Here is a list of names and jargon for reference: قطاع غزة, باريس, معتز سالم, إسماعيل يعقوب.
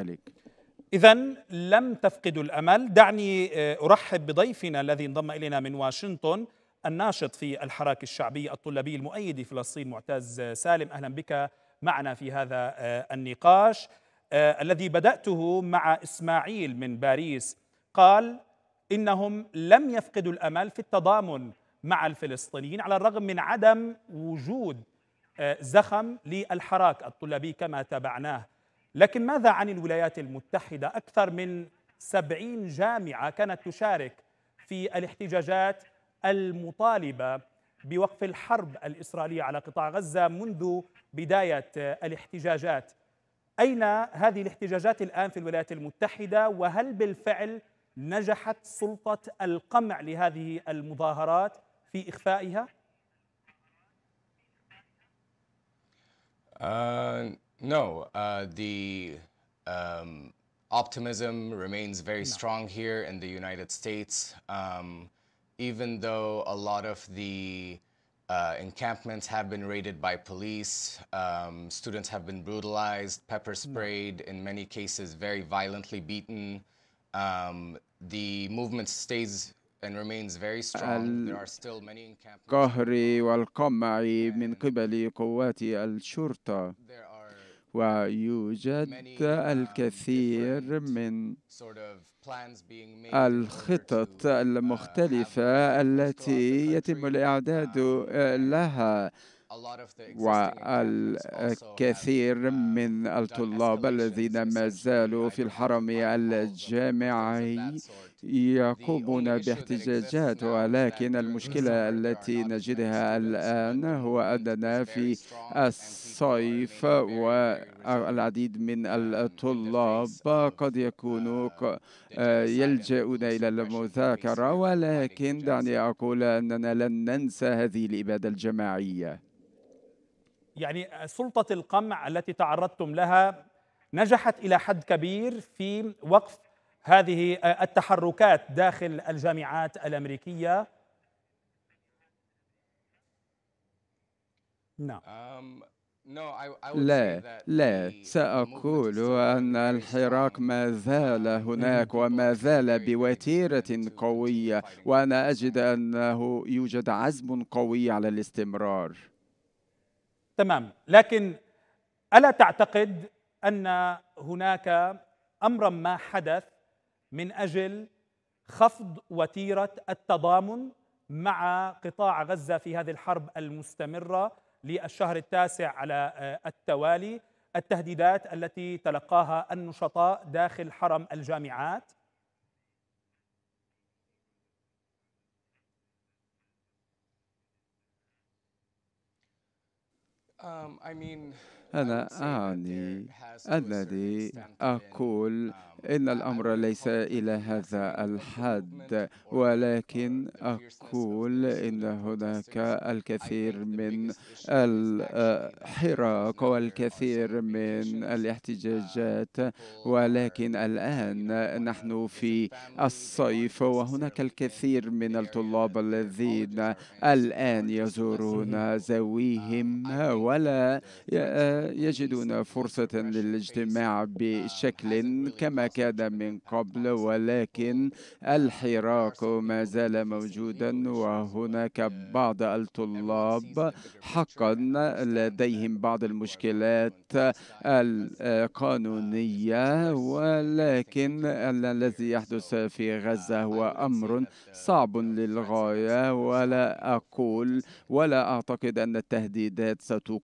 عليك. إذن لم تفقدوا الأمل. دعني أرحب بضيفنا الذي انضم إلينا من واشنطن، الناشط في الحراك الشعبي الطلابي المؤيد فلسطين معتز سالم. أهلا بك معنا في هذا النقاش الذي بدأته مع إسماعيل من باريس، قال إنهم لم يفقدوا الأمل في التضامن مع الفلسطينيين على الرغم من عدم وجود زخم للحراك الطلابي كما تابعناه. لكن ماذا عن الولايات المتحدة؟ أكثر من 70 جامعة كانت تشارك في الاحتجاجات المطالبة بوقف الحرب الإسرائيلية على قطاع غزة منذ بداية الاحتجاجات. أين هذه الاحتجاجات الآن في الولايات المتحدة؟ وهل بالفعل نجحت سلطة القمع لهذه المظاهرات في إخفائها؟ No, the optimism remains very strong here in the United States, even though a lot of the encampments have been raided by police, students have been brutalized, pepper sprayed, in many cases very violently beaten. The movement stays and remains very strong. There are still many encampments. القهر والقمع من قبل قوات الشرطة. ويوجد الكثير من الخطط المختلفة التي يتم الإعداد لها، والكثير من الطلاب الذين ما زالوا في الحرم الجامعي يقومون باحتجاجات. ولكن المشكلة التي نجدها الآن هو أننا في الصيف والعديد من الطلاب قد يكونوا يلجؤون إلى المذاكرة، ولكن دعني أقول أننا لن ننسى هذه الإبادة الجماعية. يعني سلطة القمع التي تعرضتم لها نجحت إلى حد كبير في وقف هذه التحركات داخل الجامعات الأمريكية. نعم. لا، سأقول أن الحراك ما زال هناك وما زال بوتيرة قوية، وأنا أجد أنه يوجد عزم قوي على الاستمرار. تمام، لكن ألا تعتقد أن هناك أمرا ما حدث من أجل خفض وتيرة التضامن مع قطاع غزة في هذه الحرب المستمرة للشهر التاسع على التوالي، التهديدات التي تلقاها النشطاء داخل حرم الجامعات؟ أنا أعني أنني أقول إن الأمر ليس إلى هذا الحد، ولكن أقول إن هناك الكثير من الحراك والكثير من الاحتجاجات، ولكن الآن نحن في الصيف وهناك الكثير من الطلاب الذين الآن يزورون زويهم ولا يجدون فرصة للاجتماع بشكل كما كان من قبل، ولكن الحراك ما زال موجودا، وهناك بعض الطلاب حقا لديهم بعض المشكلات القانونية، ولكن الذي يحدث في غزة هو أمر صعب للغاية، ولا أقول ولا أعتقد أن التهديدات ستقوم